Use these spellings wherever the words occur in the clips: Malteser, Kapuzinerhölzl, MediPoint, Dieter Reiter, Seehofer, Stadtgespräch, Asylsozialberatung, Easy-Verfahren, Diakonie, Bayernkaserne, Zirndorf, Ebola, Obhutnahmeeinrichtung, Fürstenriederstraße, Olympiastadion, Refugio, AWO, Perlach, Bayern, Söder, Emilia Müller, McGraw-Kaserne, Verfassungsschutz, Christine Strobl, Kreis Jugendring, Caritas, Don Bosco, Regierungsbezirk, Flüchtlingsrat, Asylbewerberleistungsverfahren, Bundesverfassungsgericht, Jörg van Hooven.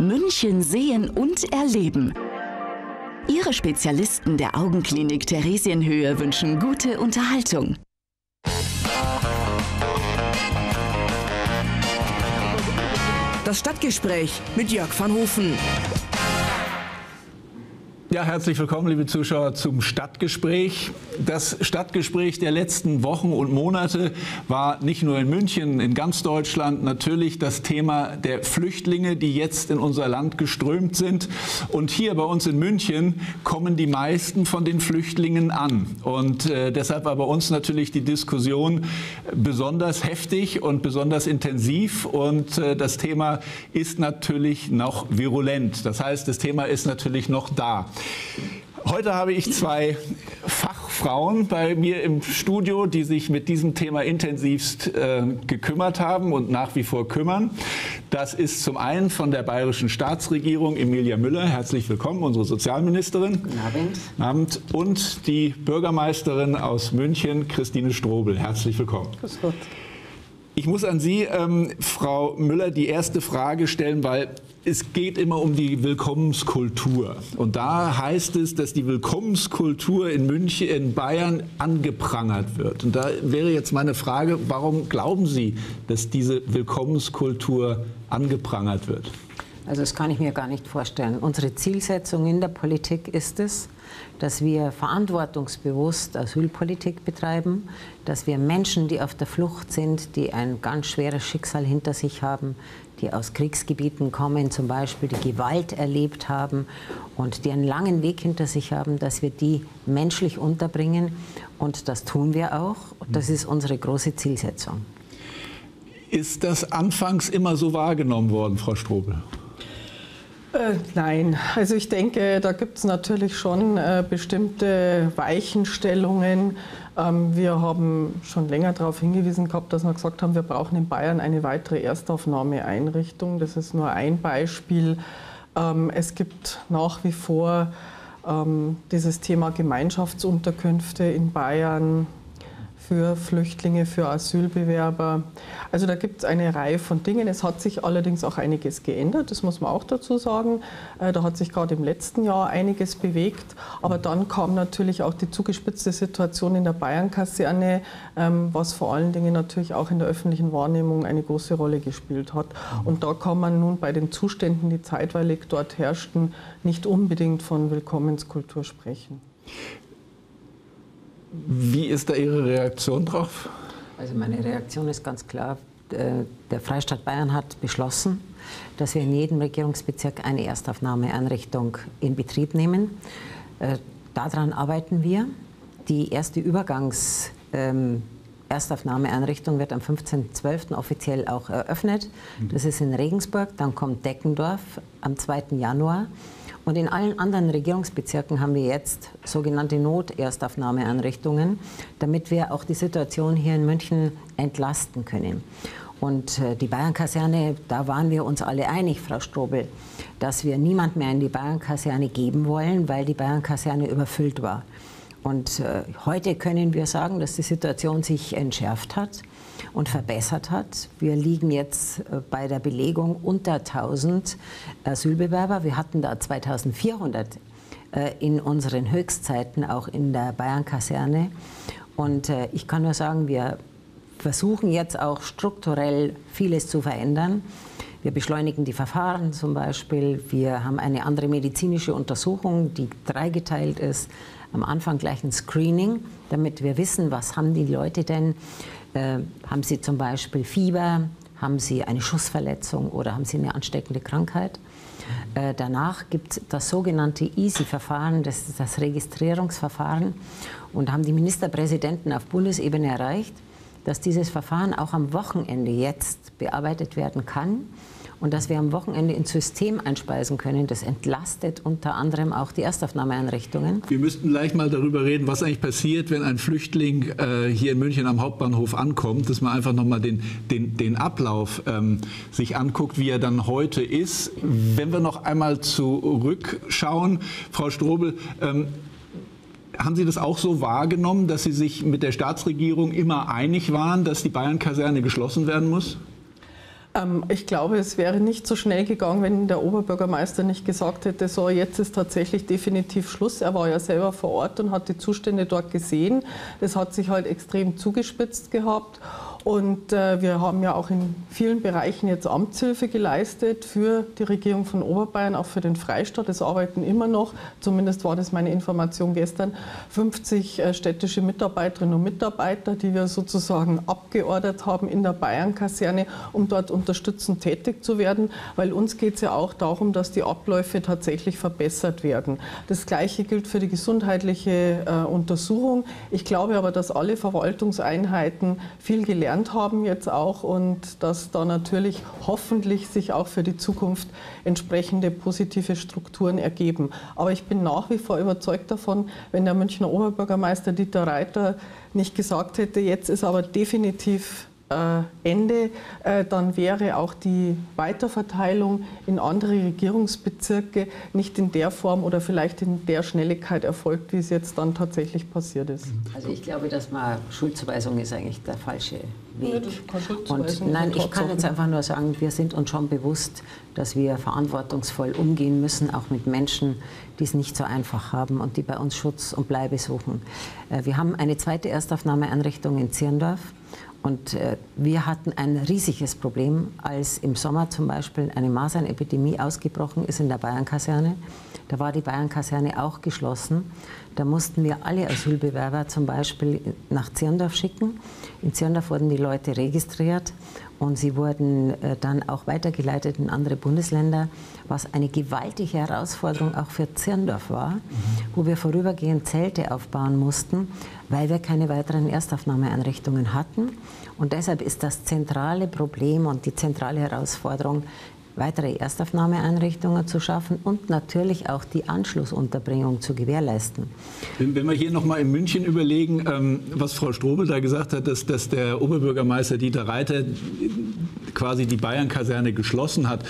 München sehen und erleben. Ihre Spezialisten der Augenklinik Theresienhöhe wünschen gute Unterhaltung. Das Stadtgespräch mit Jörg van Hooven. Ja, herzlich willkommen, liebe Zuschauer, zum Stadtgespräch. Das Stadtgespräch der letzten Wochen und Monate war nicht nur in München, in ganz Deutschland natürlich das Thema der Flüchtlinge, die jetzt in unser Land geströmt sind. Und hier bei uns in München kommen die meisten von den Flüchtlingen an. Und deshalb war bei uns natürlich die Diskussion besonders heftig und besonders intensiv. Und das Thema ist natürlich noch virulent. Das heißt, das Thema ist natürlich noch da. Heute habe ich zwei Fachfrauen bei mir im Studio, die sich mit diesem Thema intensivst gekümmert haben und nach wie vor kümmern. Das ist zum einen von der bayerischen Staatsregierung Emilia Müller. Herzlich willkommen, unsere Sozialministerin. Guten Abend. Guten Abend. Und die Bürgermeisterin aus München, Christine Strobl. Herzlich willkommen. Grüß Gott. Ich muss an Sie, Frau Müller, die erste Frage stellen, weil es geht immer um die Willkommenskultur. Und da heißt es, dass die Willkommenskultur in München, in Bayern angeprangert wird. Und da wäre jetzt meine Frage, warum glauben Sie, dass diese Willkommenskultur angeprangert wird? Also das kann ich mir gar nicht vorstellen. Unsere Zielsetzung in der Politik ist es, dass wir verantwortungsbewusst Asylpolitik betreiben, dass wir Menschen, die auf der Flucht sind, die ein ganz schweres Schicksal hinter sich haben, die aus Kriegsgebieten kommen, zum Beispiel, die Gewalt erlebt haben und die einen langen Weg hinter sich haben, dass wir die menschlich unterbringen. Und das tun wir auch. Das ist unsere große Zielsetzung. Ist das anfangs immer so wahrgenommen worden, Frau Strobl? Nein, also ich denke, da gibt es natürlich schon bestimmte Weichenstellungen. Wir haben schon länger darauf hingewiesen gehabt, dass wir gesagt haben, wir brauchen in Bayern eine weitere Erstaufnahmeeinrichtung. Das ist nur ein Beispiel. Es gibt nach wie vor dieses Thema Gemeinschaftsunterkünfte in Bayern für Flüchtlinge, für Asylbewerber. Also da gibt es eine Reihe von Dingen. Es hat sich allerdings auch einiges geändert, das muss man auch dazu sagen. Da hat sich gerade im letzten Jahr einiges bewegt. Aber dann kam natürlich auch die zugespitzte Situation in der Bayernkaserne, was vor allen Dingen natürlich auch in der öffentlichen Wahrnehmung eine große Rolle gespielt hat. Und da kann man nun bei den Zuständen, die zeitweilig dort herrschten, nicht unbedingt von Willkommenskultur sprechen. Wie ist da Ihre Reaktion drauf? Also meine Reaktion ist ganz klar, der Freistaat Bayern hat beschlossen, dass wir in jedem Regierungsbezirk eine Erstaufnahmeeinrichtung in Betrieb nehmen. Daran arbeiten wir. Die erste Erstaufnahmeeinrichtung wird am 15.12. offiziell auch eröffnet. Das ist in Regensburg, dann kommt Deckendorf am 2. Januar. Und in allen anderen Regierungsbezirken haben wir jetzt sogenannte Noterstaufnahmeeinrichtungen, damit wir auch die Situation hier in München entlasten können. Und die Bayernkaserne, da waren wir uns alle einig, Frau Strobl, dass wir niemand mehr in die Bayernkaserne geben wollen, weil die Bayernkaserne überfüllt war. Und heute können wir sagen, dass die Situation sich entschärft hat und verbessert hat. Wir liegen jetzt bei der Belegung unter 1000 Asylbewerber. Wir hatten da 2400 in unseren Höchstzeiten, auch in der Bayernkaserne. Und ich kann nur sagen, wir versuchen jetzt auch strukturell vieles zu verändern. Wir beschleunigen die Verfahren zum Beispiel. Wir haben eine andere medizinische Untersuchung, die dreigeteilt ist. Am Anfang gleich ein Screening, damit wir wissen, was haben die Leute denn? Haben sie zum Beispiel Fieber? Haben sie eine Schussverletzung oder haben sie eine ansteckende Krankheit? Danach gibt es das sogenannte Easy-Verfahren, das ist das Registrierungsverfahren. Und haben die Ministerpräsidenten auf Bundesebene erreicht, dass dieses Verfahren auch am Wochenende jetzt bearbeitet werden kann und dass wir am Wochenende ins System einspeisen können. Das entlastet unter anderem auch die Erstaufnahmeeinrichtungen. Wir müssten gleich mal darüber reden, was eigentlich passiert, wenn ein Flüchtling hier in München am Hauptbahnhof ankommt, dass man einfach nochmal den Ablauf sich anguckt, wie er dann heute ist. Wenn wir noch einmal zurückschauen, Frau Strobl, haben Sie das auch so wahrgenommen, dass Sie sich mit der Staatsregierung immer einig waren, dass die Bayernkaserne geschlossen werden muss? Ich glaube, es wäre nicht so schnell gegangen, wenn der Oberbürgermeister nicht gesagt hätte, so, jetzt ist tatsächlich definitiv Schluss. Er war ja selber vor Ort und hat die Zustände dort gesehen. Das hat sich halt extrem zugespitzt gehabt. Und wir haben ja auch in vielen Bereichen jetzt Amtshilfe geleistet für die Regierung von Oberbayern, auch für den Freistaat. Es arbeiten immer noch, zumindest war das meine Information gestern, 50 städtische Mitarbeiterinnen und Mitarbeiter, die wir sozusagen abgeordert haben in der Bayernkaserne, um dort unterstützend tätig zu werden. Weil uns geht es ja auch darum, dass die Abläufe tatsächlich verbessert werden. Das Gleiche gilt für die gesundheitliche Untersuchung. Ich glaube aber, dass alle Verwaltungseinheiten viel gelernt haben jetzt auch und dass da natürlich hoffentlich sich auch für die Zukunft entsprechende positive Strukturen ergeben. Aber ich bin nach wie vor überzeugt davon, wenn der Münchner Oberbürgermeister Dieter Reiter nicht gesagt hätte, jetzt ist aber definitiv Ende, dann wäre auch die Weiterverteilung in andere Regierungsbezirke nicht in der Form oder vielleicht in der Schnelligkeit erfolgt, wie es jetzt dann tatsächlich passiert ist. Also ich glaube, dass man Schuldzuweisung ist eigentlich der falsche Weg. Ja, und nein, ich kann jetzt einfach nur sagen, wir sind uns schon bewusst, dass wir verantwortungsvoll umgehen müssen, auch mit Menschen, die es nicht so einfach haben und die bei uns Schutz und Bleibe suchen. Wir haben eine zweite Erstaufnahmeeinrichtung in Zirndorf. Und wir hatten ein riesiges Problem, als im Sommer zum Beispiel eine Masernepidemie ausgebrochen ist in der Bayernkaserne. Da war die Bayernkaserne auch geschlossen. Da mussten wir alle Asylbewerber zum Beispiel nach Zirndorf schicken. In Zirndorf wurden die Leute registriert und sie wurden dann auch weitergeleitet in andere Bundesländer, was eine gewaltige Herausforderung auch für Zirndorf war, wo wir vorübergehend Zelte aufbauen mussten, weil wir keine weiteren Erstaufnahmeeinrichtungen hatten. Und deshalb ist das zentrale Problem und die zentrale Herausforderung, weitere Erstaufnahmeeinrichtungen zu schaffen und natürlich auch die Anschlussunterbringung zu gewährleisten. Wenn wir hier nochmal in München überlegen, was Frau Strobl da gesagt hat, dass der Oberbürgermeister Dieter Reiter quasi die Bayernkaserne geschlossen hat,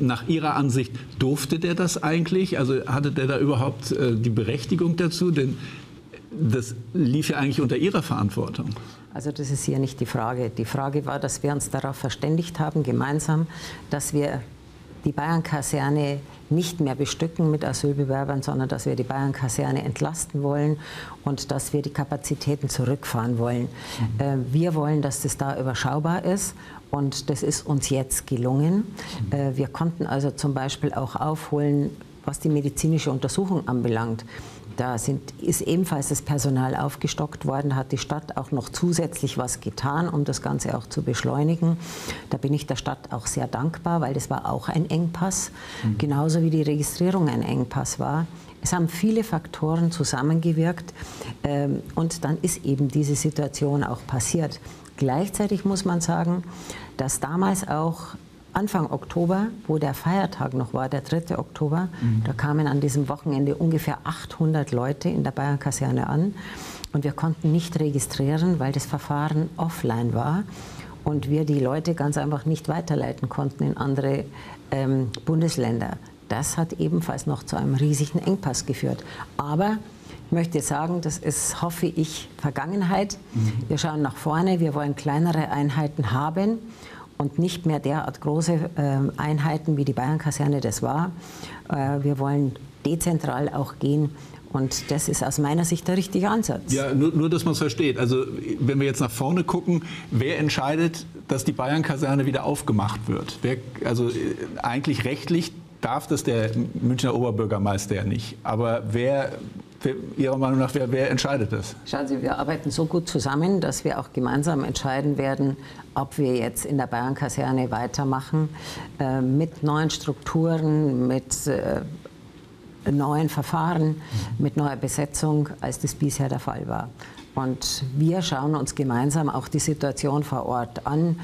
nach Ihrer Ansicht durfte der das eigentlich? Also hatte der da überhaupt die Berechtigung dazu? Denn das lief ja eigentlich unter Ihrer Verantwortung. Also das ist hier nicht die Frage. Die Frage war, dass wir uns darauf verständigt haben, gemeinsam, dass wir die Bayernkaserne nicht mehr bestücken mit Asylbewerbern, sondern dass wir die Bayernkaserne entlasten wollen und dass wir die Kapazitäten zurückfahren wollen. Wir wollen, dass das da überschaubar ist und das ist uns jetzt gelungen. Wir konnten also zum Beispiel auch aufholen, was die medizinische Untersuchung anbelangt. Da ist ebenfalls das Personal aufgestockt worden, hat die Stadt auch noch zusätzlich was getan, um das Ganze auch zu beschleunigen. Da bin ich der Stadt auch sehr dankbar, weil das war auch ein Engpass, genauso wie die Registrierung ein Engpass war. Es haben viele Faktoren zusammengewirkt und dann ist eben diese Situation auch passiert. Gleichzeitig muss man sagen, dass damals auch Anfang Oktober, wo der Feiertag noch war, der 3. Oktober, da kamen an diesem Wochenende ungefähr 800 Leute in der Bayernkaserne an und wir konnten nicht registrieren, weil das Verfahren offline war und wir die Leute ganz einfach nicht weiterleiten konnten in andere Bundesländer. Das hat ebenfalls noch zu einem riesigen Engpass geführt. Aber ich möchte sagen, das ist, hoffe ich, Vergangenheit. Wir schauen nach vorne, wir wollen kleinere Einheiten haben und nicht mehr derart große Einheiten, wie die Bayernkaserne das war. Wir wollen dezentral auch gehen. Und das ist aus meiner Sicht der richtige Ansatz. Ja, nur dass man es versteht. Also wenn wir jetzt nach vorne gucken, wer entscheidet, dass die Bayernkaserne wieder aufgemacht wird? Wer, also eigentlich rechtlich darf das der Münchner Oberbürgermeister ja nicht. Aber wer... Ihrer Meinung nach, wer entscheidet das? Schauen Sie, wir arbeiten so gut zusammen, dass wir auch gemeinsam entscheiden werden, ob wir jetzt in der Bayernkaserne weitermachen, mit neuen Strukturen, mit neuen Verfahren, mit neuer Besetzung, als das bisher der Fall war. Und wir schauen uns gemeinsam auch die Situation vor Ort an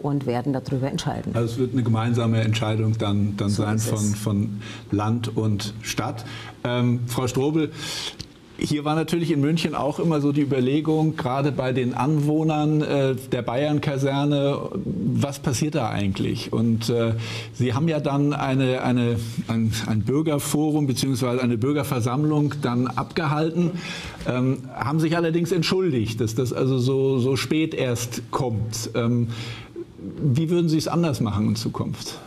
und werden darüber entscheiden. Also es wird eine gemeinsame Entscheidung dann so sein von Land und Stadt. Frau Strobl, hier war natürlich in München auch immer so die Überlegung, gerade bei den Anwohnern der Bayernkaserne, was passiert da eigentlich? Und Sie haben ja dann ein Bürgerforum bzw. eine Bürgerversammlung dann abgehalten, haben sich allerdings entschuldigt, dass das also so spät erst kommt. Wie würden Sie es anders machen in Zukunft?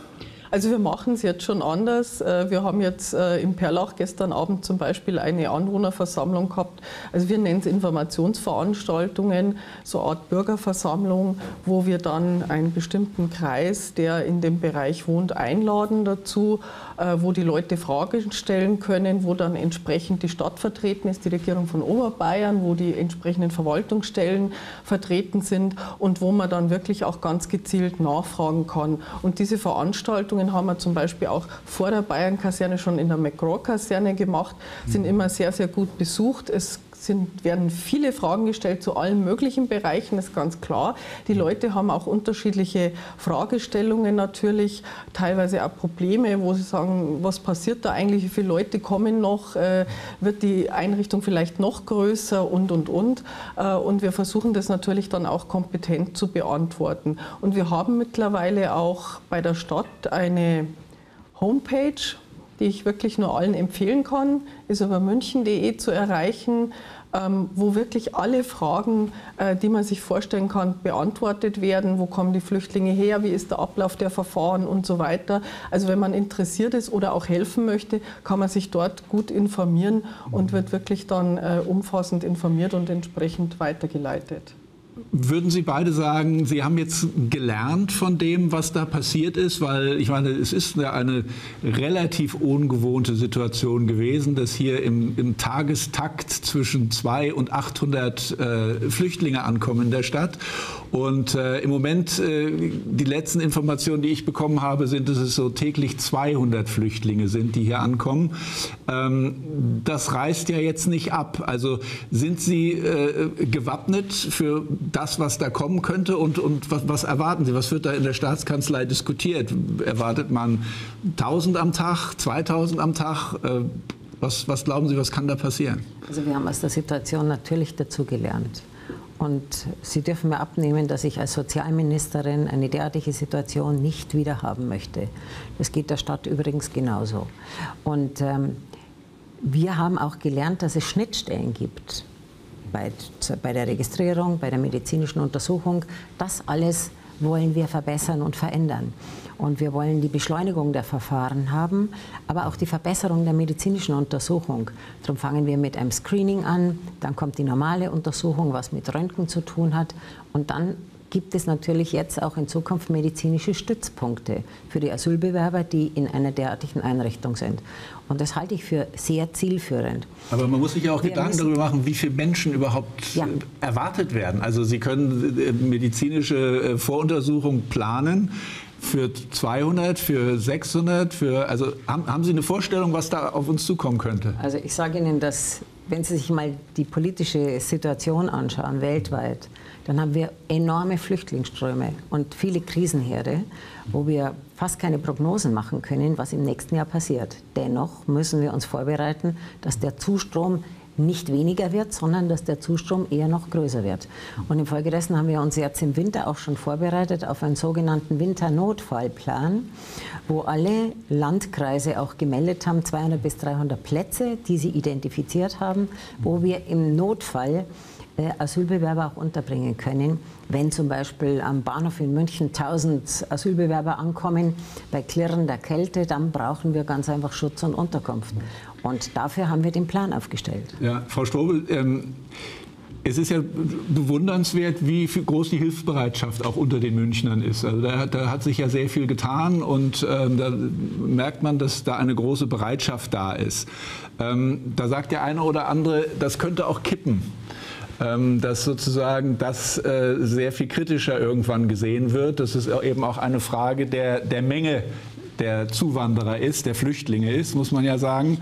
Also wir machen es jetzt schon anders. Wir haben jetzt im Perlach gestern Abend zum Beispiel eine Anwohnerversammlung gehabt. Also wir nennen es Informationsveranstaltungen, so eine Art Bürgerversammlung, wo wir dann einen bestimmten Kreis, der in dem Bereich wohnt, einladen dazu, wo die Leute Fragen stellen können, wo dann entsprechend die Stadt vertreten ist, die Regierung von Oberbayern, wo die entsprechenden Verwaltungsstellen vertreten sind und wo man dann wirklich auch ganz gezielt nachfragen kann. Und diese Veranstaltungen haben wir zum Beispiel auch vor der Bayernkaserne schon in der McGraw-Kaserne gemacht, sind immer sehr, sehr gut besucht. Es werden viele Fragen gestellt zu allen möglichen Bereichen, ist ganz klar. Die Leute haben auch unterschiedliche Fragestellungen natürlich, teilweise auch Probleme, wo sie sagen, was passiert da eigentlich, wie viele Leute kommen noch, wird die Einrichtung vielleicht noch größer und. Und wir versuchen das natürlich dann auch kompetent zu beantworten. Und wir haben mittlerweile auch bei der Stadt eine Homepage, die ich wirklich nur allen empfehlen kann, ist über münchen.de zu erreichen, wo wirklich alle Fragen, die man sich vorstellen kann, beantwortet werden. Wo kommen die Flüchtlinge her? Wie ist der Ablauf der Verfahren und so weiter? Also wenn man interessiert ist oder auch helfen möchte, kann man sich dort gut informieren und wird wirklich dann umfassend informiert und entsprechend weitergeleitet. Würden Sie beide sagen, Sie haben jetzt gelernt von dem, was da passiert ist? Weil ich meine, es ist eine relativ ungewohnte Situation gewesen, dass hier im Tagestakt zwischen 200 und 800 Flüchtlinge ankommen in der Stadt. Und im Moment, die letzten Informationen, die ich bekommen habe, sind, dass es so täglich 200 Flüchtlinge sind, die hier ankommen. Das reißt ja jetzt nicht ab. Also sind Sie gewappnet für das, was da kommen könnte, und was erwarten Sie? Was wird da in der Staatskanzlei diskutiert? Erwartet man 1000 am Tag, 2000 am Tag? Was glauben Sie, was kann da passieren? Also wir haben aus der Situation natürlich dazugelernt. Und Sie dürfen mir abnehmen, dass ich als Sozialministerin eine derartige Situation nicht wieder haben möchte. Das geht der Stadt übrigens genauso. Und wir haben auch gelernt, dass es Schnittstellen gibt. Bei der Registrierung, bei der medizinischen Untersuchung, das alles wollen wir verbessern und verändern. Und wir wollen die Beschleunigung der Verfahren haben, aber auch die Verbesserung der medizinischen Untersuchung. Darum fangen wir mit einem Screening an, dann kommt die normale Untersuchung, was mit Röntgen zu tun hat, und dann gibt es natürlich jetzt auch in Zukunft medizinische Stützpunkte für die Asylbewerber, die in einer derartigen Einrichtung sind. Und das halte ich für sehr zielführend. Aber man muss sich ja auch Gedanken darüber machen, wie viele Menschen überhaupt erwartet werden. Also Sie können medizinische Voruntersuchung planen für 200, für 600, also haben Sie eine Vorstellung, was da auf uns zukommen könnte? Also ich sage Ihnen, dass wenn Sie sich mal die politische Situation anschauen, weltweit, dann haben wir enorme Flüchtlingsströme und viele Krisenherde, wo wir fast keine Prognosen machen können, was im nächsten Jahr passiert. Dennoch müssen wir uns vorbereiten, dass der Zustrom nicht weniger wird, sondern dass der Zustrom eher noch größer wird. Und infolgedessen haben wir uns jetzt im Winter auch schon vorbereitet auf einen sogenannten Winternotfallplan, wo alle Landkreise auch gemeldet haben, 200 bis 300 Plätze, die sie identifiziert haben, wo wir im Notfall Asylbewerber auch unterbringen können, wenn zum Beispiel am Bahnhof in München 1000 Asylbewerber ankommen, bei klirrender Kälte, dann brauchen wir ganz einfach Schutz und Unterkunft. Und dafür haben wir den Plan aufgestellt. Ja, Frau Strobl, es ist ja bewundernswert, wie groß die Hilfsbereitschaft auch unter den Münchnern ist. Also da hat sich ja sehr viel getan, und da merkt man, dass da eine große Bereitschaft da ist. Da sagt der eine oder andere, das könnte auch kippen. Dass sozusagen das sehr viel kritischer irgendwann gesehen wird. Das ist eben auch eine Frage der Menge der Zuwanderer ist, der Flüchtlinge ist, muss man ja sagen.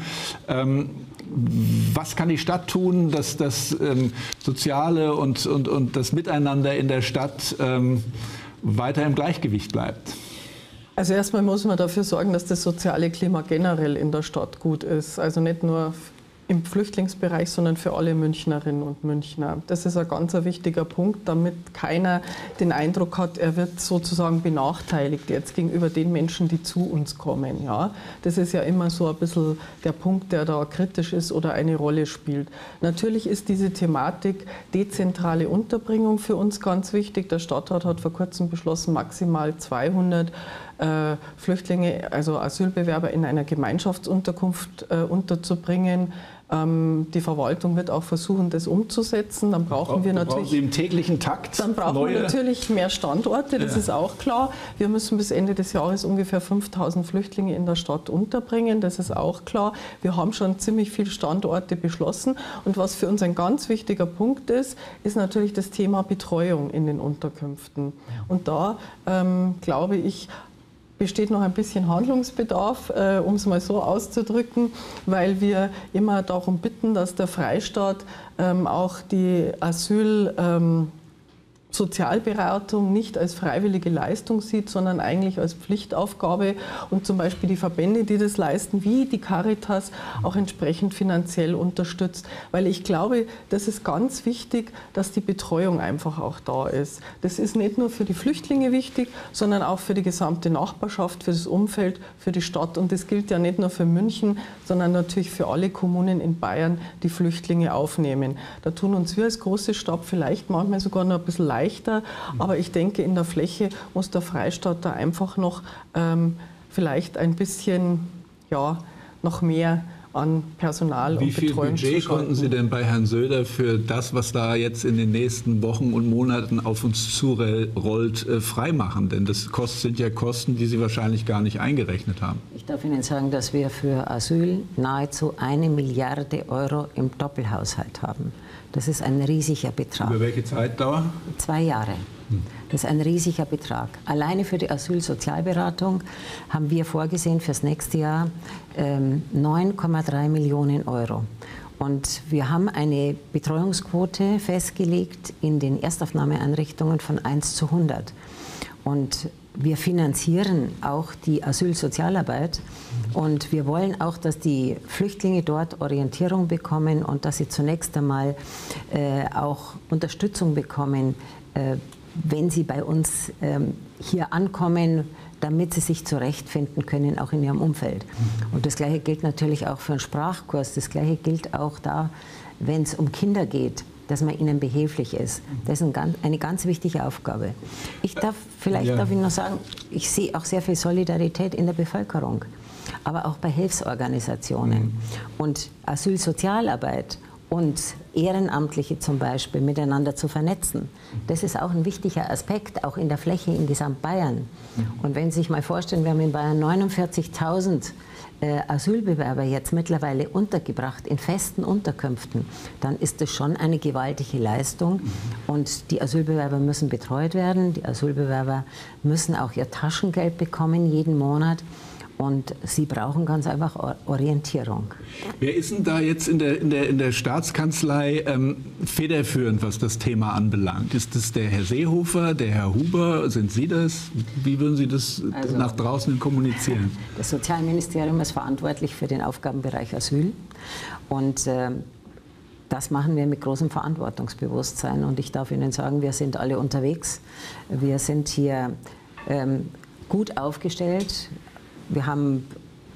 Was kann die Stadt tun, dass das Soziale und das Miteinander in der Stadt weiter im Gleichgewicht bleibt? Also erstmal muss man dafür sorgen, dass das soziale Klima generell in der Stadt gut ist. Also nicht nur im Flüchtlingsbereich, sondern für alle Münchnerinnen und Münchner. Das ist ein ganz wichtiger Punkt, damit keiner den Eindruck hat, er wird sozusagen benachteiligt jetzt gegenüber den Menschen, die zu uns kommen. Ja? Das ist ja immer so ein bisschen der Punkt, der da kritisch ist oder eine Rolle spielt. Natürlich ist diese Thematik dezentrale Unterbringung für uns ganz wichtig. Der Stadtrat hat vor kurzem beschlossen, maximal 200 Flüchtlinge, also Asylbewerber, in einer Gemeinschaftsunterkunft unterzubringen. Die Verwaltung wird auch versuchen, das umzusetzen. Dann brauchen wir natürlich im täglichen Takt mehr Standorte, das ist auch klar. Wir müssen bis Ende des Jahres ungefähr 5000 Flüchtlinge in der Stadt unterbringen, das ist auch klar. Wir haben schon ziemlich viele Standorte beschlossen. Und was für uns ein ganz wichtiger Punkt ist, ist natürlich das Thema Betreuung in den Unterkünften. Und da, glaube ich, besteht noch ein bisschen Handlungsbedarf, um es mal so auszudrücken, weil wir immer darum bitten, dass der Freistaat auch die Asylsozialberatung nicht als freiwillige Leistung sieht, sondern eigentlich als Pflichtaufgabe und zum Beispiel die Verbände, die das leisten, wie die Caritas, auch entsprechend finanziell unterstützt. Weil ich glaube, das ist ganz wichtig, dass die Betreuung einfach auch da ist. Das ist nicht nur für die Flüchtlinge wichtig, sondern auch für die gesamte Nachbarschaft, für das Umfeld, für die Stadt. Und das gilt ja nicht nur für München, sondern natürlich für alle Kommunen in Bayern, die Flüchtlinge aufnehmen. Da tun uns wir als große Stadt vielleicht manchmal sogar noch ein bisschen leichter, aber ich denke, in der Fläche muss der Freistaat da einfach noch vielleicht ein bisschen, ja, noch mehr an Personal und Betreuung zuschalten. Wie viel Budget konnten Sie denn bei Herrn Söder für das, was da jetzt in den nächsten Wochen und Monaten auf uns zurollt, freimachen? Denn das sind ja Kosten, die Sie wahrscheinlich gar nicht eingerechnet haben. Ich darf Ihnen sagen, dass wir für Asyl nahezu 1 Milliarde Euro im Doppelhaushalt haben. Das ist ein riesiger Betrag. Über welche Zeitdauer? 2 Jahre. Das ist ein riesiger Betrag. Alleine für die Asylsozialberatung haben wir vorgesehen fürs nächste Jahr 9,3 Millionen Euro. Und wir haben eine Betreuungsquote festgelegt in den Erstaufnahmeeinrichtungen von 1 zu 100. Und wir finanzieren auch die Asylsozialarbeit und wir wollen auch, dass die Flüchtlinge dort Orientierung bekommen und dass sie zunächst einmal auch Unterstützung bekommen, wenn sie bei uns hier ankommen, damit sie sich zurechtfinden können, auch in ihrem Umfeld. Und das Gleiche gilt natürlich auch für einen Sprachkurs, das Gleiche gilt auch da, wenn es um Kinder geht, dass man ihnen behilflich ist. Das ist eine ganz wichtige Aufgabe. Ich darf vielleicht Ihnen noch sagen, ich sehe auch sehr viel Solidarität in der Bevölkerung, aber auch bei Hilfsorganisationen. Und Asylsozialarbeit und Ehrenamtliche zum Beispiel miteinander zu vernetzen, das ist auch ein wichtiger Aspekt, auch in der Fläche in Gesamtbayern. Und wenn Sie sich mal vorstellen, wir haben in Bayern 49.000 Asylbewerber jetzt mittlerweile untergebracht in festen Unterkünften, dann ist das schon eine gewaltige Leistung. Und die Asylbewerber müssen betreut werden, die Asylbewerber müssen auch ihr Taschengeld bekommen jeden Monat. Und sie brauchen ganz einfach Orientierung. Wer ist denn da jetzt in der Staatskanzlei federführend, was das Thema anbelangt? Ist das der Herr Seehofer, der Herr Huber? Sind Sie das? Wie würden Sie das nach draußen kommunizieren? Das Sozialministerium ist verantwortlich für den Aufgabenbereich Asyl. Und das machen wir mit großem Verantwortungsbewusstsein. Und ich darf Ihnen sagen, wir sind alle unterwegs. Wir sind hier gut aufgestellt. Wir haben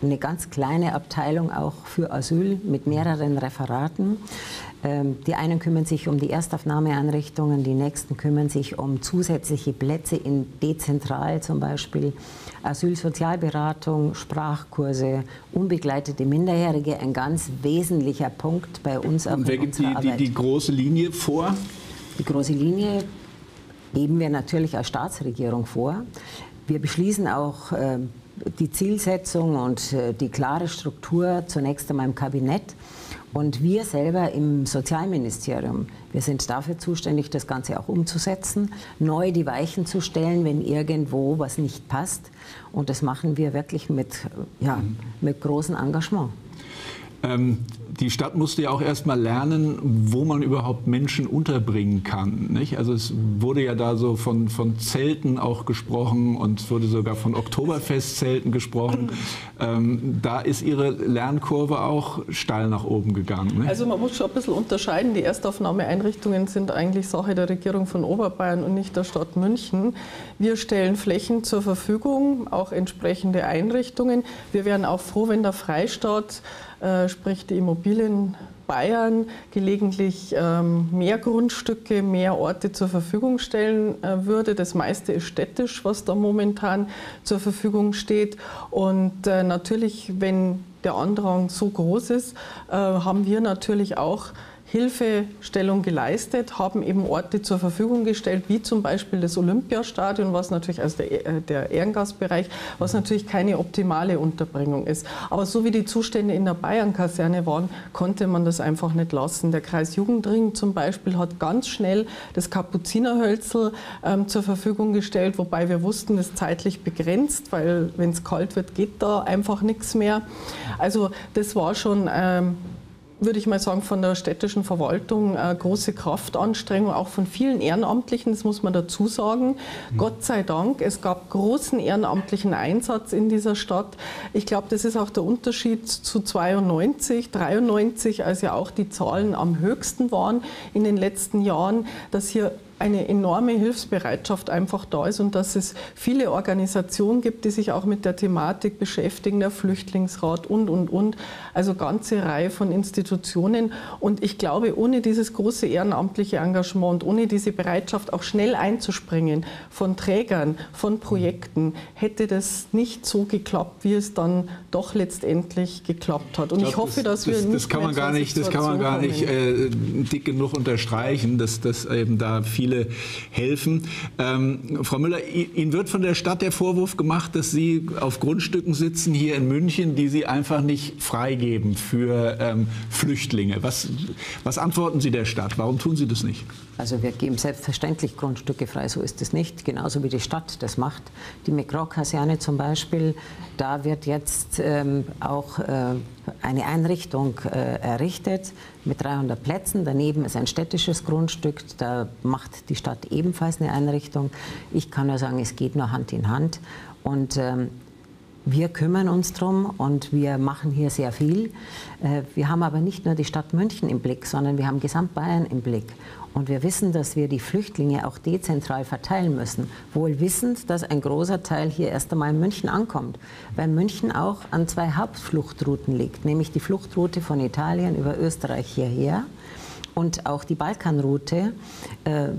eine ganz kleine Abteilung auch für Asyl mit mehreren Referaten. Die einen kümmern sich um die Erstaufnahmeeinrichtungen, die nächsten kümmern sich um zusätzliche Plätze in dezentral, zum Beispiel Asylsozialberatung, Sprachkurse, unbegleitete Minderjährige, ein ganz wesentlicher Punkt bei uns auch in unserer Arbeit. Und wer gibt die große Linie vor? Die große Linie geben wir natürlich als Staatsregierung vor. Wir beschließen auch die Zielsetzung und die klare Struktur zunächst einmal im Kabinett und wir selber im Sozialministerium. Wir sind dafür zuständig, das Ganze auch umzusetzen, neu die Weichen zu stellen, wenn irgendwo was nicht passt. Und das machen wir wirklich mit großem Engagement. Die Stadt musste ja auch erstmal lernen, wo man überhaupt Menschen unterbringen kann, nicht? Also es wurde ja da so von Zelten auch gesprochen und es wurde sogar von Oktoberfestzelten gesprochen. Da ist Ihre Lernkurve auch steil nach oben gegangen, nicht? Also man muss schon ein bisschen unterscheiden. Die Erstaufnahmeeinrichtungen sind eigentlich Sache der Regierung von Oberbayern und nicht der Stadt München. Wir stellen Flächen zur Verfügung, auch entsprechende Einrichtungen. Wir wären auch froh, wenn der Freistaat, sprich die Immobilien Bayern, gelegentlich mehr Grundstücke, mehr Orte zur Verfügung stellen würde. Das meiste ist städtisch, was da momentan zur Verfügung steht. Und natürlich, wenn der Andrang so groß ist, haben wir natürlich auch Hilfestellung geleistet, haben eben Orte zur Verfügung gestellt, wie zum Beispiel das Olympiastadion, was natürlich, also der Ehrengastbereich, was natürlich keine optimale Unterbringung ist. Aber so wie die Zustände in der Bayernkaserne waren, konnte man das einfach nicht lassen. Der Kreis Jugendring zum Beispiel hat ganz schnell das Kapuzinerhölzl zur Verfügung gestellt, wobei wir wussten, es ist zeitlich begrenzt, weil wenn es kalt wird, geht da einfach nichts mehr. Also das war schon, würde ich mal sagen, von der städtischen Verwaltung große Kraftanstrengung, auch von vielen Ehrenamtlichen, das muss man dazu sagen. Mhm. Gott sei Dank, es gab großen ehrenamtlichen Einsatz in dieser Stadt. Ich glaube, das ist auch der Unterschied zu 92, 93, als ja auch die Zahlen am höchsten waren in den letzten Jahren, dass hier eine enorme Hilfsbereitschaft einfach da ist und dass es viele Organisationen gibt, die sich auch mit der Thematik beschäftigen, der Flüchtlingsrat und. Also ganze Reihe von Institutionen. Und ich glaube, ohne dieses große ehrenamtliche Engagement und ohne diese Bereitschaft auch schnell einzuspringen von Trägern, von Projekten, hätte das nicht so geklappt, wie es dann doch letztendlich geklappt hat. Und ich hoffe, dass wir nicht dick genug unterstreichen, dass eben da viele helfen. Frau Müller, Ihnen wird von der Stadt der Vorwurf gemacht, dass Sie auf Grundstücken sitzen hier in München, die Sie einfach nicht freigeben für Flüchtlinge. Was antworten Sie der Stadt? Warum tun Sie das nicht? Also wir geben selbstverständlich Grundstücke frei, so ist es nicht. Genauso wie die Stadt das macht. Die McGraw-Kaserne zum Beispiel, da wird jetzt auch eine Einrichtung errichtet mit 300 Plätzen. Daneben ist ein städtisches Grundstück, da macht die Stadt ebenfalls eine Einrichtung. Ich kann nur sagen, es geht nur Hand in Hand. Und wir kümmern uns drum und wir machen hier sehr viel. Wir haben aber nicht nur die Stadt München im Blick, sondern wir haben Gesamtbayern im Blick. Und wir wissen, dass wir die Flüchtlinge auch dezentral verteilen müssen. Wohl wissend, dass ein großer Teil hier erst einmal in München ankommt. Weil München auch an zwei Hauptfluchtrouten liegt. Nämlich die Fluchtroute von Italien über Österreich hierher und auch die Balkanroute,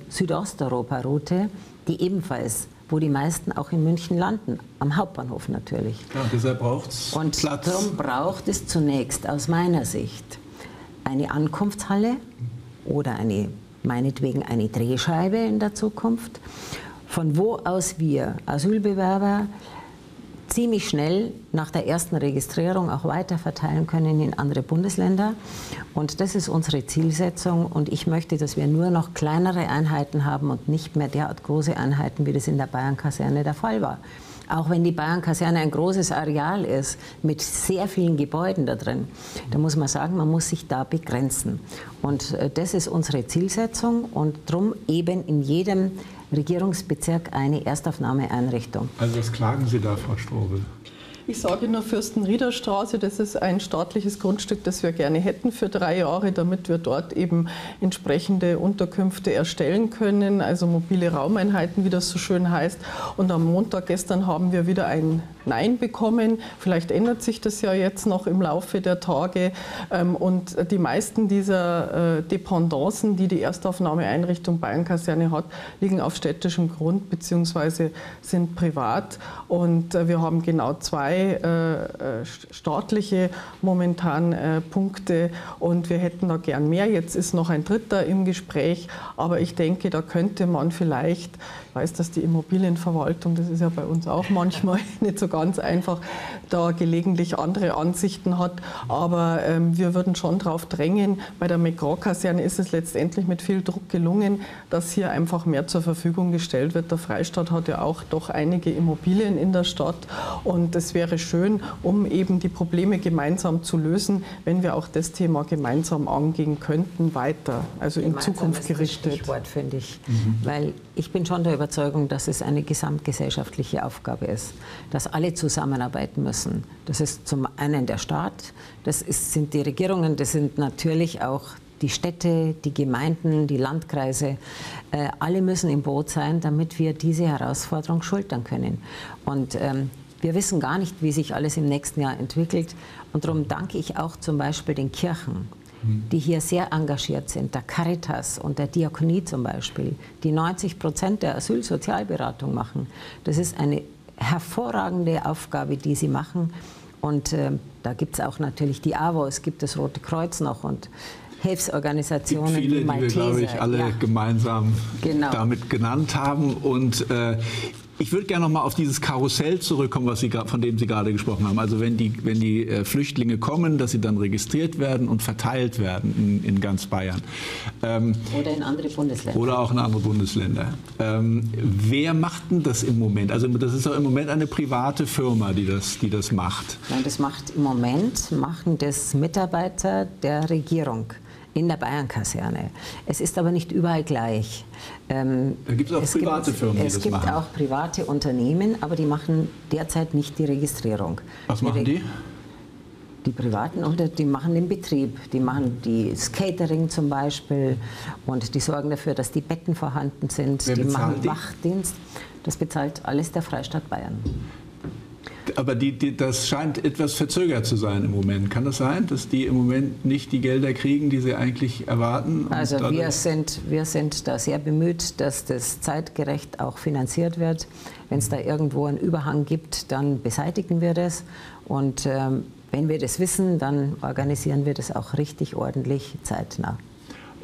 Südosteuropa-Route, die ebenfalls, wo die meisten auch in München landen, am Hauptbahnhof natürlich. Ja, deshalb braucht es Platz. Und darum braucht es zunächst aus meiner Sicht eine Ankunftshalle oder eine, meinetwegen eine Drehscheibe in der Zukunft, von wo aus wir Asylbewerber ziemlich schnell nach der ersten Registrierung auch weiter verteilen können in andere Bundesländer. Und das ist unsere Zielsetzung. Und ich möchte, dass wir nur noch kleinere Einheiten haben und nicht mehr derart große Einheiten, wie das in der Bayernkaserne der Fall war. Auch wenn die Bayernkaserne ein großes Areal ist, mit sehr vielen Gebäuden da drin, da muss man sagen, man muss sich da begrenzen. Und das ist unsere Zielsetzung und darum eben in jedem Regierungsbezirk eine Erstaufnahmeeinrichtung. Also was klagen Sie da, Frau Strobl? Ich sage nur Fürstenriederstraße, das ist ein staatliches Grundstück, das wir gerne hätten für 3 Jahre, damit wir dort eben entsprechende Unterkünfte erstellen können, also mobile Raumeinheiten, wie das so schön heißt. Und am Montag gestern haben wir wieder ein Nein bekommen. Vielleicht ändert sich das ja jetzt noch im Laufe der Tage. Und die meisten dieser Dependancen, die die Erstaufnahmeeinrichtung Bayernkaserne hat, liegen auf städtischem Grund bzw. sind privat. Und wir haben genau 2 staatliche momentan Punkte und wir hätten da gern mehr. Jetzt ist noch ein 3. im Gespräch, aber ich denke, da könnte man vielleicht, ich weiß, dass die Immobilienverwaltung, das ist ja bei uns auch manchmal nicht so ganz einfach da gelegentlich andere Ansichten hat. Aber wir würden schon darauf drängen, bei der McGraw-Kaserne ist es letztendlich mit viel Druck gelungen, dass hier einfach mehr zur Verfügung gestellt wird. Der Freistaat hat ja auch doch einige Immobilien in der Stadt und es wäre schön, um eben die Probleme gemeinsam zu lösen, wenn wir auch das Thema gemeinsam angehen könnten weiter, also in Zukunft gerichtet. Das ist ein Stichwort, finde ich, weil ich bin schon der Überzeugung, dass es eine gesamtgesellschaftliche Aufgabe ist, dass alle zusammenarbeiten müssen. Das ist zum einen der Staat, das sind die Regierungen, das sind natürlich auch die Städte, die Gemeinden, die Landkreise, alle müssen im Boot sein, damit wir diese Herausforderung schultern können. Und wir wissen gar nicht, wie sich alles im nächsten Jahr entwickelt. Und darum danke ich auch zum Beispiel den Kirchen, die hier sehr engagiert sind, der Caritas und der Diakonie zum Beispiel, die 90% der Asylsozialberatung machen. Das ist eine hervorragende Aufgabe, die sie machen. Und da gibt es auch natürlich die AWO, es gibt das Rote Kreuz noch und Hilfsorganisationen, viele, die Malteser, wir, glaube ich, alle gemeinsam damit genannt haben. Und ich würde gerne noch mal auf dieses Karussell zurückkommen, was Sie, von dem Sie gerade gesprochen haben. Also wenn die Flüchtlinge kommen, dass sie dann registriert werden und verteilt werden in ganz Bayern. Oder in andere Bundesländer. Oder auch in andere Bundesländer. Wer macht denn das im Moment? Also das ist doch im Moment eine private Firma, die das macht. Nein, das macht im Moment, machen das Mitarbeiter der Regierung in der Bayernkaserne. Es ist aber nicht überall gleich. Da gibt es auch private Firmen, die das machen. Es gibt auch private Unternehmen, aber die machen derzeit nicht die Registrierung. Was machen die? Die privaten, die machen den Betrieb, die machen das Catering zum Beispiel und die sorgen dafür, dass die Betten vorhanden sind. Die machen Wachdienst. Das bezahlt alles der Freistaat Bayern. Aber das scheint etwas verzögert zu sein im Moment. Kann das sein, dass die im Moment nicht die Gelder kriegen, die sie eigentlich erwarten? Also wir sind da sehr bemüht, dass das zeitgerecht auch finanziert wird. Wenn es da irgendwo einen Überhang gibt, dann beseitigen wir das. Und wenn wir das wissen, dann organisieren wir das auch richtig ordentlich zeitnah.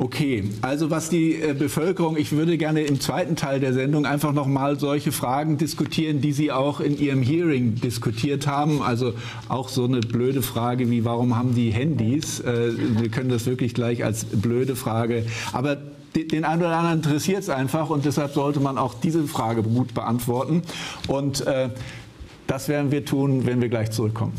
Okay, also was die Bevölkerung, ich würde gerne im zweiten Teil der Sendung einfach nochmal solche Fragen diskutieren, die Sie auch in Ihrem Hearing diskutiert haben. Also auch so eine blöde Frage wie, warum haben die Handys? Wir können das wirklich gleich als blöde Frage, aber den einen oder anderen interessiert es einfach und deshalb sollte man auch diese Frage gut beantworten. Und das werden wir tun, wenn wir gleich zurückkommen.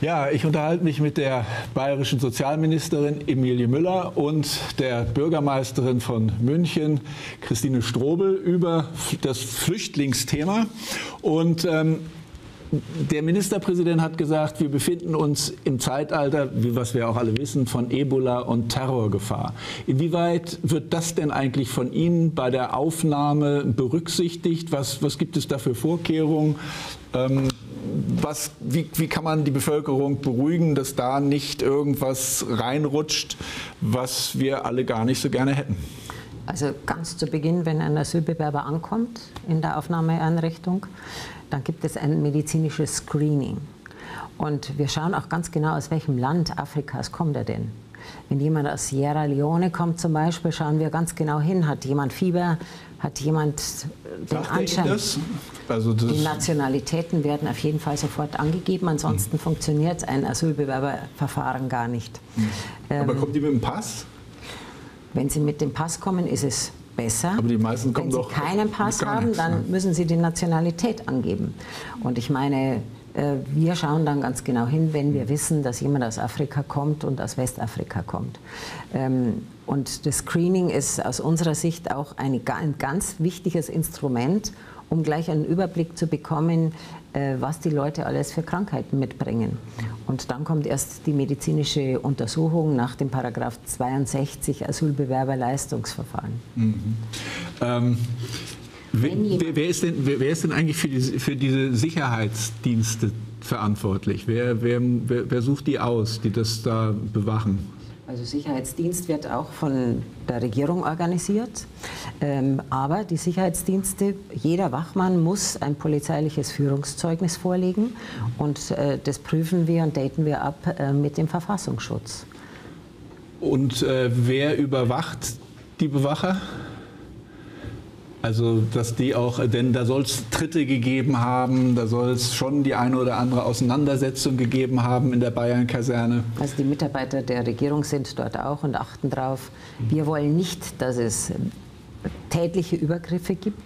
Ja, ich unterhalte mich mit der bayerischen Sozialministerin Emilia Müller und der Bürgermeisterin von München, Christine Strobl, über das Flüchtlingsthema. Und der Ministerpräsident hat gesagt, wir befinden uns im Zeitalter, was wir auch alle wissen, von Ebola und Terrorgefahr. Inwieweit wird das denn eigentlich von Ihnen bei der Aufnahme berücksichtigt? Was gibt es da für Vorkehrungen? Wie kann man die Bevölkerung beruhigen, dass da nicht irgendwas reinrutscht, was wir alle gar nicht so gerne hätten? Also ganz zu Beginn, wenn ein Asylbewerber ankommt in der Aufnahmeeinrichtung, dann gibt es ein medizinisches Screening. Und wir schauen auch ganz genau, aus welchem Land Afrikas kommt er denn. Wenn jemand aus Sierra Leone kommt zum Beispiel, schauen wir ganz genau hin, hat jemand Fieber, hat jemand den Anschein. Also die Nationalitäten werden auf jeden Fall sofort angegeben, ansonsten funktioniert ein Asylbewerberverfahren gar nicht. Aber kommt die mit dem Pass? Wenn sie mit dem Pass kommen, ist es besser. Aber die meisten kommen doch. Wenn sie keinen Pass haben, dann müssen sie die Nationalität angeben. Und ich meine, wir schauen dann ganz genau hin, wenn wir wissen, dass jemand aus Afrika kommt und aus Westafrika kommt. Und das Screening ist aus unserer Sicht auch ein ganz wichtiges Instrument, um gleich einen Überblick zu bekommen, was die Leute alles für Krankheiten mitbringen. Und dann kommt erst die medizinische Untersuchung nach dem Paragraph 62 Asylbewerberleistungsverfahren. Wer ist denn eigentlich für diese Sicherheitsdienste verantwortlich? Wer sucht die aus, die das da bewachen? Also Sicherheitsdienst wird auch von der Regierung organisiert, aber die Sicherheitsdienste, jeder Wachmann muss ein polizeiliches Führungszeugnis vorlegen und das prüfen wir und daten wir ab mit dem Verfassungsschutz. Und wer überwacht die Bewacher? Also, dass die auch, denn da soll es Tritte gegeben haben, da soll es schon die eine oder andere Auseinandersetzung gegeben haben in der Bayernkaserne. Also die Mitarbeiter der Regierung sind dort auch und achten drauf. Wir wollen nicht, dass es tätliche Übergriffe gibt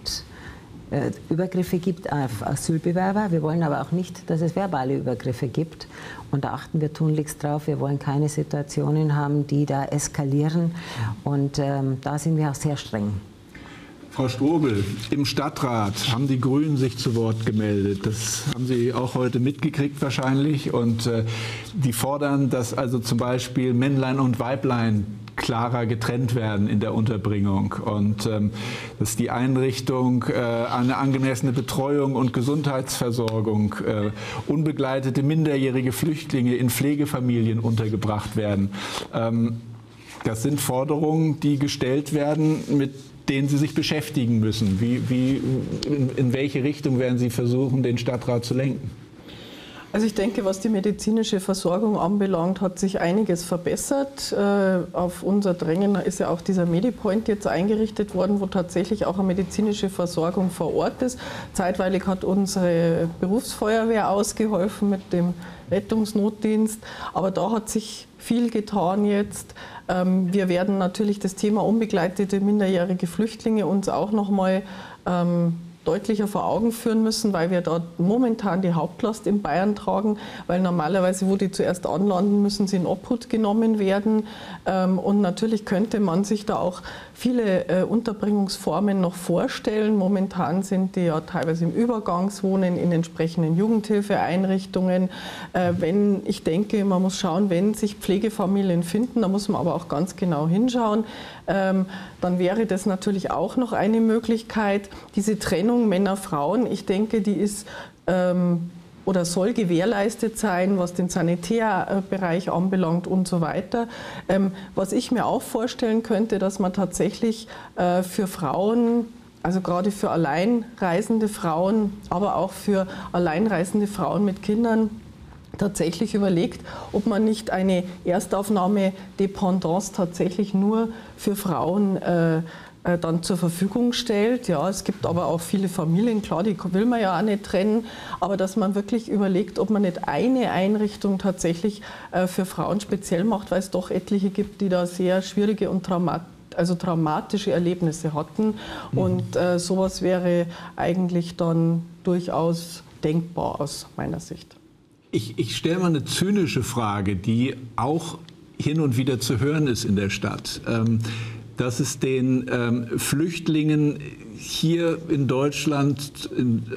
auf Asylbewerber. Wir wollen aber auch nicht, dass es verbale Übergriffe gibt. Und da achten wir tunlichst drauf. Wir wollen keine Situationen haben, die da eskalieren. Und da sind wir auch sehr streng. Frau Strobl, im Stadtrat haben die Grünen sich zu Wort gemeldet. Das haben Sie auch heute mitgekriegt wahrscheinlich. Und die fordern, dass also zum Beispiel Männlein und Weiblein klarer getrennt werden in der Unterbringung. Und dass die Einrichtung eine angemessene Betreuung und Gesundheitsversorgung, unbegleitete minderjährige Flüchtlinge in Pflegefamilien untergebracht werden. Das sind Forderungen, die gestellt werden, mit denen Sie sich beschäftigen müssen. In welche Richtung werden Sie versuchen, den Stadtrat zu lenken? Also ich denke, was die medizinische Versorgung anbelangt, hat sich einiges verbessert. Auf unser Drängen ist ja auch dieser MediPoint jetzt eingerichtet worden, wo tatsächlich auch eine medizinische Versorgung vor Ort ist. Zeitweilig hat unsere Berufsfeuerwehr ausgeholfen mit dem Rettungsnotdienst, aber da hat sich viel getan jetzt. Wir werden natürlich das Thema unbegleitete minderjährige Flüchtlinge uns auch noch mal deutlicher vor Augen führen müssen, weil wir dort momentan die Hauptlast in Bayern tragen, weil normalerweise, wo die zuerst anlanden, müssen sie in Obhut genommen werden. Und natürlich könnte man sich da auch viele Unterbringungsformen noch vorstellen. Momentan sind die ja teilweise im Übergangswohnen, in entsprechenden Jugendhilfeeinrichtungen. Wenn ich denke, man muss schauen, wenn sich Pflegefamilien finden, da muss man aber auch ganz genau hinschauen, dann wäre das natürlich auch noch eine Möglichkeit, diese Trennung Männer, Frauen, ich denke, die ist oder soll gewährleistet sein, was den Sanitärbereich anbelangt und so weiter. Was ich mir auch vorstellen könnte, dass man tatsächlich für Frauen, also gerade für alleinreisende Frauen, aber auch für alleinreisende Frauen mit Kindern, tatsächlich überlegt, ob man nicht eine Erstaufnahme-Dependance tatsächlich nur für Frauen dann zur Verfügung stellt. Ja, es gibt aber auch viele Familien, klar, die will man ja auch nicht trennen, aber dass man wirklich überlegt, ob man nicht eine Einrichtung tatsächlich für Frauen speziell macht, weil es doch etliche gibt, die da sehr schwierige und traumatische Erlebnisse hatten. Und sowas wäre eigentlich dann durchaus denkbar aus meiner Sicht. Ich stelle mal eine zynische Frage, die auch hin und wieder zu hören ist in der Stadt. Dass es den Flüchtlingen hier in Deutschland,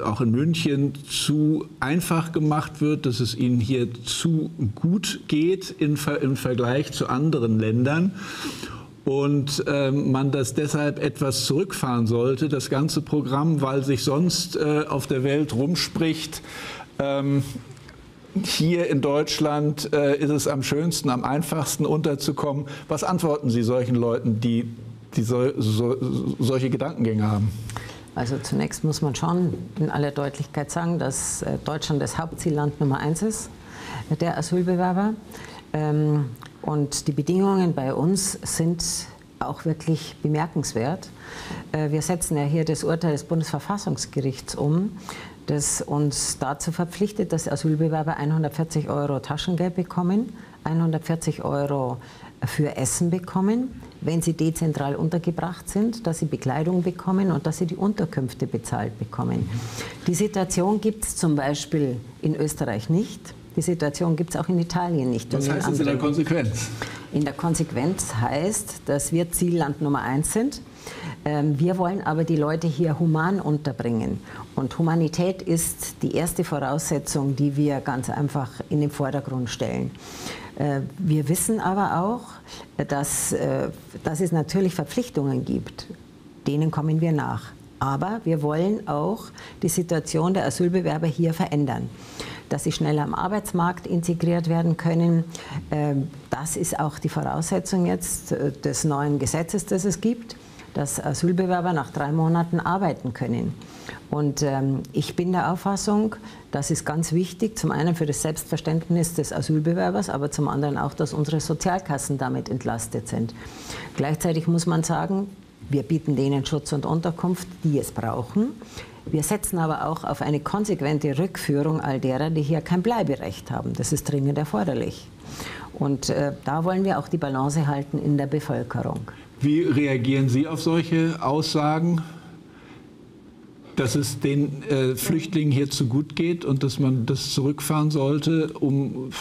auch in München, zu einfach gemacht wird, dass es ihnen hier zu gut geht im Vergleich zu anderen Ländern und man das deshalb etwas zurückfahren sollte, das ganze Programm, weil sich sonst auf der Welt rumspricht, hier in Deutschland ist es am schönsten, am einfachsten unterzukommen. Was antworten Sie solchen Leuten, die solche Gedankengänge haben? Also zunächst muss man schon in aller Deutlichkeit sagen, dass Deutschland das Hauptzielland Nummer 1 ist, der Asylbewerber. Und die Bedingungen bei uns sind auch wirklich bemerkenswert. Wir setzen ja hier das Urteil des Bundesverfassungsgerichts um, das uns dazu verpflichtet, dass Asylbewerber 140 € Taschengeld bekommen, 140 € für Essen bekommen, wenn sie dezentral untergebracht sind, dass sie Bekleidung bekommen und dass sie die Unterkünfte bezahlt bekommen. Die Situation gibt es zum Beispiel in Österreich nicht. Die Situation gibt es auch in Italien nicht. Was heißt das in der Konsequenz? In der Konsequenz heißt, dass wir Zielland Nummer 1 sind. Wir wollen aber die Leute hier human unterbringen. Und Humanität ist die erste Voraussetzung, die wir ganz einfach in den Vordergrund stellen. Wir wissen aber auch, dass es natürlich Verpflichtungen gibt. Denen kommen wir nach. Aber wir wollen auch die Situation der Asylbewerber hier verändern, dass sie schneller am Arbeitsmarkt integriert werden können. Das ist auch die Voraussetzung jetzt des neuen Gesetzes, das es gibt, dass Asylbewerber nach 3 Monaten arbeiten können. Und ich bin der Auffassung, das ist ganz wichtig, zum einen für das Selbstverständnis des Asylbewerbers, aber zum anderen auch, dass unsere Sozialkassen damit entlastet sind. Gleichzeitig muss man sagen, Wir bieten denen Schutz und Unterkunft, die es brauchen. Wir setzen aber auch auf eine konsequente Rückführung all derer, die hier kein Bleiberecht haben. Das ist dringend erforderlich. Und da wollen wir auch die Balance halten in der Bevölkerung. Wie reagieren Sie auf solche Aussagen, dass es den Flüchtlingen hier zu gut geht und dass man das zurückfahren sollte, um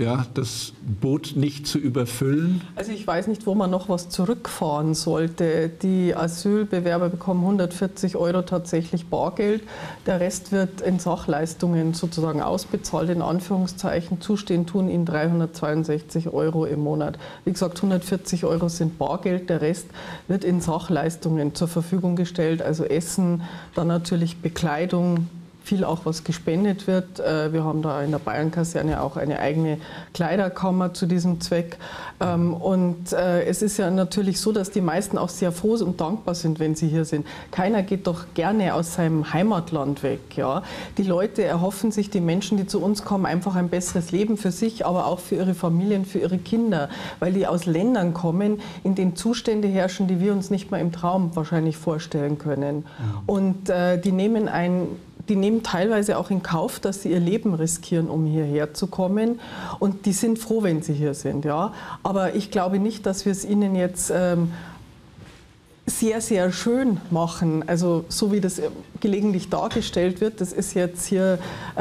ja, das Boot nicht zu überfüllen? Also ich weiß nicht, wo man noch was zurückfahren sollte. Die Asylbewerber bekommen 140 Euro tatsächlich Bargeld. Der Rest wird in Sachleistungen sozusagen ausbezahlt, in Anführungszeichen. Zustehen tun ihnen 362 Euro im Monat. Wie gesagt, 140 Euro sind Bargeld. Der Rest wird in Sachleistungen zur Verfügung gestellt. Also Essen, dann natürlich Bekleidung, viel auch was gespendet wird. Wir haben da in der Bayernkaserne auch eine eigene Kleiderkammer zu diesem Zweck. Und es ist ja natürlich so, dass die meisten auch sehr froh und dankbar sind, wenn sie hier sind. Keiner geht doch gerne aus seinem Heimatland weg. Ja? Die Leute erhoffen sich, die Menschen, die zu uns kommen, einfach ein besseres Leben für sich, aber auch für ihre Familien, für ihre Kinder, weil die aus Ländern kommen, in denen Zustände herrschen, die wir uns nicht mal im Traum wahrscheinlich vorstellen können. Ja. Und die nehmen teilweise auch in Kauf, dass sie ihr Leben riskieren, um hierher zu kommen. Und die sind froh, wenn sie hier sind. Ja? Aber ich glaube nicht, dass wir es ihnen jetzt sehr, sehr schön machen. Also so wie das gelegentlich dargestellt wird, das ist jetzt hier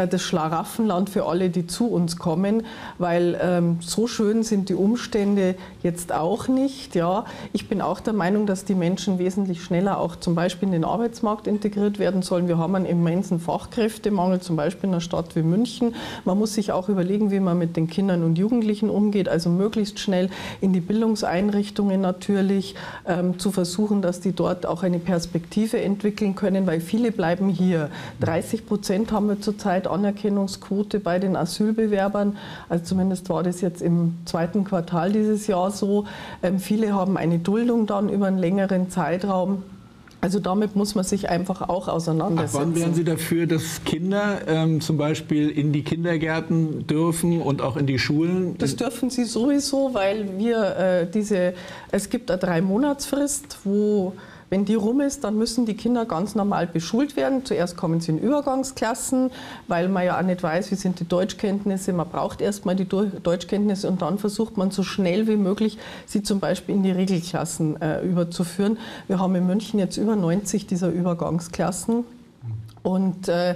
das Schlaraffenland für alle, die zu uns kommen, weil so schön sind die Umstände jetzt auch nicht. Ja. Ich bin auch der Meinung, dass die Menschen wesentlich schneller auch zum Beispiel in den Arbeitsmarkt integriert werden sollen. Wir haben einen immensen Fachkräftemangel, zum Beispiel in einer Stadt wie München. Man muss sich auch überlegen, wie man mit den Kindern und Jugendlichen umgeht, also möglichst schnell in die Bildungseinrichtungen natürlich zu versuchen, dass die dort auch eine Perspektive entwickeln können, weil viele bleiben hier. 30% haben wir zurzeit Anerkennungsquote bei den Asylbewerbern. Also zumindest war das jetzt im zweiten Quartal dieses Jahr so. Viele haben eine Duldung dann über einen längeren Zeitraum. Also damit muss man sich einfach auch auseinandersetzen. Ab wann wären Sie dafür, dass Kinder zum Beispiel in die Kindergärten dürfen und auch in die Schulen? Das dürfen sie sowieso, weil wir es gibt eine 3-Monatsfrist, wo, wenn die rum ist, dann müssen die Kinder ganz normal beschult werden. Zuerst kommen sie in Übergangsklassen, weil man ja auch nicht weiß, wie sind die Deutschkenntnisse. Man braucht erstmal die Deutschkenntnisse und dann versucht man so schnell wie möglich, sie zum Beispiel in die Regelklassen überzuführen. Wir haben in München jetzt über 90 dieser Übergangsklassen. Und, in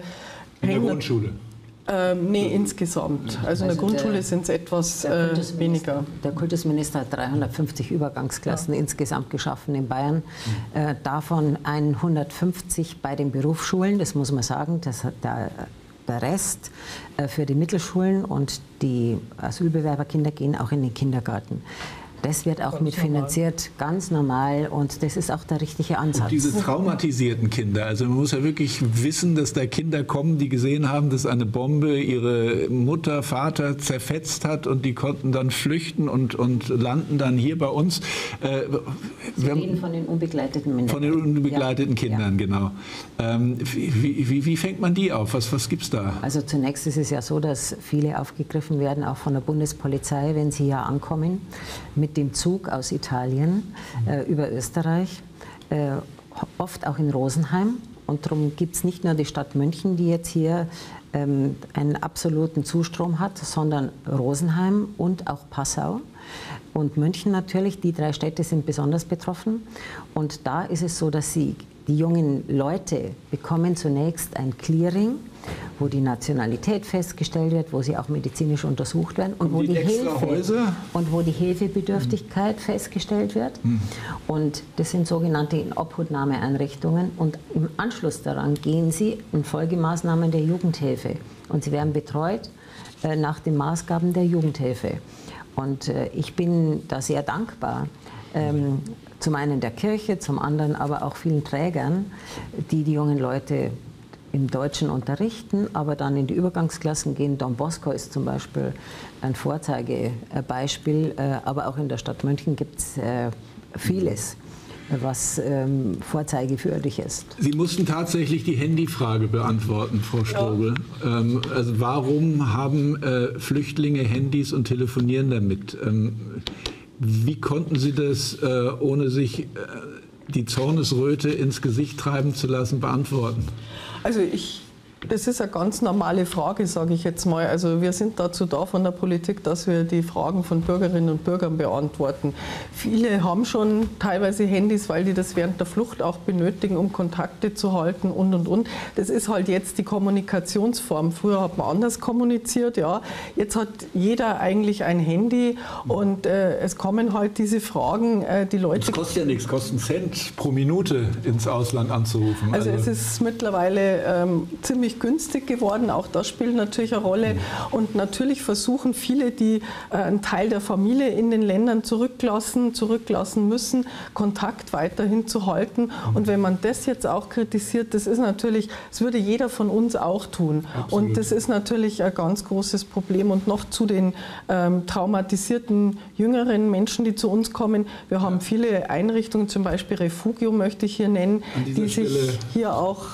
der Grundschule? Nee, insgesamt. Also in der Grundschule sind es etwas weniger. Der Kultusminister hat 350 Übergangsklassen insgesamt geschaffen in Bayern. Davon 150 bei den Berufsschulen, das muss man sagen. Das hat der Rest für die Mittelschulen, und die Asylbewerberkinder gehen auch in den Kindergarten. Das wird auch mitfinanziert, ganz normal, und das ist auch der richtige Ansatz. Und diese traumatisierten Kinder, also man muss ja wirklich wissen, dass da Kinder kommen, die gesehen haben, dass eine Bombe ihre Mutter, Vater zerfetzt hat, und die konnten dann flüchten und landen dann hier bei uns. Sie reden von den unbegleiteten Kindern. Von den unbegleiteten Kindern, ja. Genau. Wie fängt man die auf? Was gibt es da? Also zunächst ist es ja so, dass viele aufgegriffen werden, auch von der Bundespolizei, wenn sie hier ankommen, mit dem Zug aus Italien über Österreich, oft auch in Rosenheim. Und darum gibt es nicht nur die Stadt München, die jetzt hier einen absoluten Zustrom hat, sondern Rosenheim und auch Passau. Und München natürlich, die drei Städte sind besonders betroffen. Und da ist es so, dass die jungen Leute bekommen zunächst ein Clearing, wo die Nationalität festgestellt wird, wo sie auch medizinisch untersucht werden und wo die Hilfebedürftigkeit festgestellt wird. Und das sind sogenannte Obhutnahmeeinrichtungen, und im Anschluss daran gehen sie in Folgemaßnahmen der Jugendhilfe, und sie werden betreut nach den Maßgaben der Jugendhilfe. Und ich bin da sehr dankbar, zum einen der Kirche, zum anderen aber auch vielen Trägern, die die jungen Leute im Deutschen unterrichten, aber dann in die Übergangsklassen gehen. Don Bosco ist zum Beispiel ein Vorzeigebeispiel, aber auch in der Stadt München gibt es vieles, was vorzeigeführlich ist. Sie mussten tatsächlich die Handyfrage beantworten, Frau Strobl. Ja. Also warum haben Flüchtlinge Handys und telefonieren damit? Wie konnten Sie das, ohne sich die Zornesröte ins Gesicht treiben zu lassen, beantworten? Also das ist eine ganz normale Frage, sage ich jetzt mal. Also wir sind dazu da von der Politik, dass wir die Fragen von Bürgerinnen und Bürgern beantworten. Viele haben schon teilweise Handys, weil die das während der Flucht auch benötigen, um Kontakte zu halten und. Das ist halt jetzt die Kommunikationsform. Früher hat man anders kommuniziert, ja. Jetzt hat jeder eigentlich ein Handy und es kommen halt diese Fragen, die Leute... Das kostet ja nichts, kostet 1 Cent pro Minute ins Ausland anzurufen. Also es ist mittlerweile ziemlich günstig geworden, auch das spielt natürlich eine Rolle und natürlich versuchen viele, die einen Teil der Familie in den Ländern zurücklassen müssen, Kontakt weiterhin zu halten und wenn man das jetzt auch kritisiert, das ist natürlich, das würde jeder von uns auch tun. Absolut. Und das ist natürlich ein ganz großes Problem und noch zu den traumatisierten jüngeren Menschen, die zu uns kommen, wir haben viele Einrichtungen, zum Beispiel Refugio möchte ich hier nennen, die sich hier auch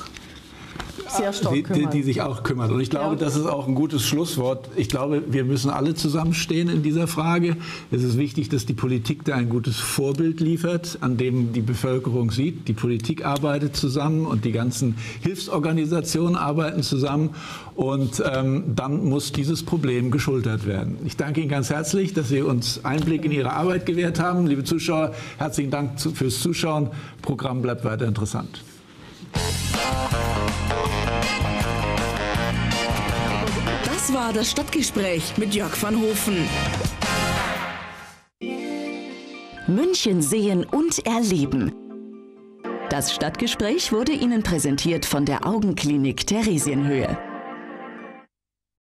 sehr stark kümmern. Die sich auch kümmert. Und ich glaube, das ist auch ein gutes Schlusswort. Ich glaube, wir müssen alle zusammenstehen in dieser Frage. Es ist wichtig, dass die Politik da ein gutes Vorbild liefert, an dem die Bevölkerung sieht, die Politik arbeitet zusammen und die ganzen Hilfsorganisationen arbeiten zusammen. Und dann muss dieses Problem geschultert werden. Ich danke Ihnen ganz herzlich, dass Sie uns Einblick in Ihre Arbeit gewährt haben. Liebe Zuschauer, herzlichen Dank fürs Zuschauen. Das Programm bleibt weiter interessant. Das war das Stadtgespräch mit Jörg van Hooven. München sehen und erleben. Das Stadtgespräch wurde Ihnen präsentiert von der Augenklinik Theresienhöhe.